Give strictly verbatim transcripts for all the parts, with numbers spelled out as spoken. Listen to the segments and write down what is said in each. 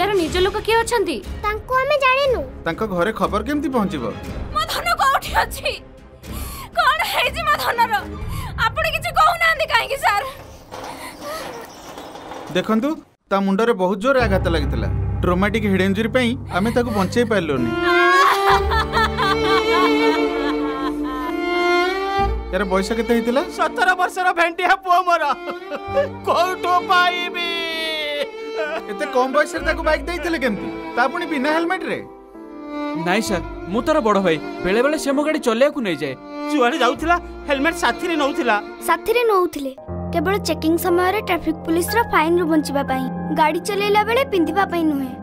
पिलार निज लोक के अछंती तांको हमें जानिनु तांको घरे खबर केमती पहुचिबो मो धन कोठी अछि कोन हे जी मो धनर आपण किछ कहू नांदी काहे कि सर देखंतु ता मुंड रे बहुत जोर आघात लागितला ट्रॉमेटिक हेड इंजरी पई हमें ताको बंचै पाइलोनी यार बयस केते हितला सत्रह वर्ष रो भेंटिया पो मोर कोठो पाइबी एते कम बयस रे ताको बाइक देइतले केमती ता पुनी बिना हेलमेट रे नाही सर मु तोरा बड़ भाई बेले बेले सेमो गाड़ी चले को नै जाय जुआरे जाउथिला हेलमेट साथी रे नउथिला साथी रे नउथिले केवल चेकिंग समय रे ट्रैफिक पुलिस रो फाइन रु बंचिबा पई गाड़ी चलेला बेले पिंधिबा पई नहे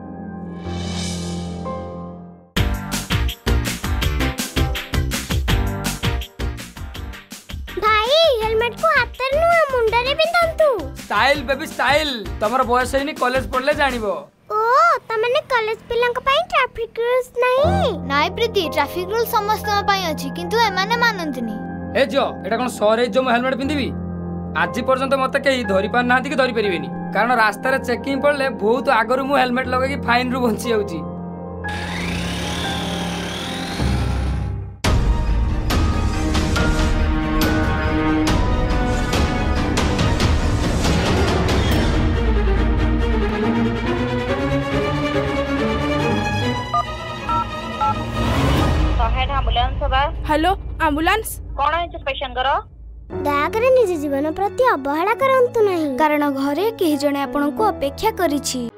भाई हेलमेट को हाथ तर नु मुंडा रे बिंधंतु स्टाइल बेबी स्टाइल तमरा बॉयस हैनी कॉलेज पढ़ले जानिबो ओ तमने कॉलेज पिलंग पई ट्रैफिक रूल्स नाही नाही प्रीति ट्रैफिक रूल समस्त पई अछि किंतु ए माने मानंतनी ए जो एटा कोन सर ए जो म हेलमेट पिंधिबी आज पर्यंत मते केही धरि पार नाथि के धरि परिबेनी कारण रास्ता रे चेकिंग पड़ले बहुत आगर मु हेलमेट लगे कि फाइन रु बंची जाउची हेलो एम्बुलेंस कोन है पेशेंट करो दागरे निजी जीवन प्रति अवहेला करंतु नहीं कारण घरे केहि जने आपन को अपेक्षा करिछि।